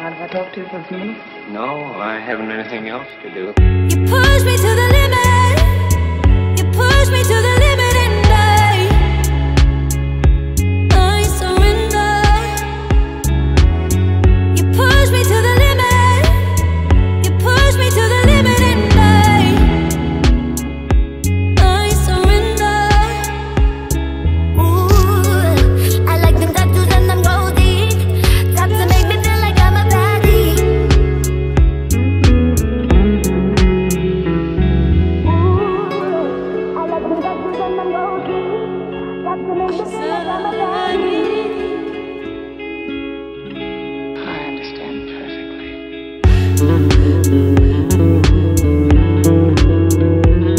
Mind if I talk to you for a few minutes? No, I haven't anything else to do. You push me to the limit. You push me to the limit, and I surrender. You push me to the limit. You push me to the limit, and I surrender. Ooh, I like them tattoos and them gold teeth. That's to make me feel like I'm a baddie. Ooh, I like them tattoos and them gold teeth. That's to make me feel like I'm a baddie. I understand perfectly.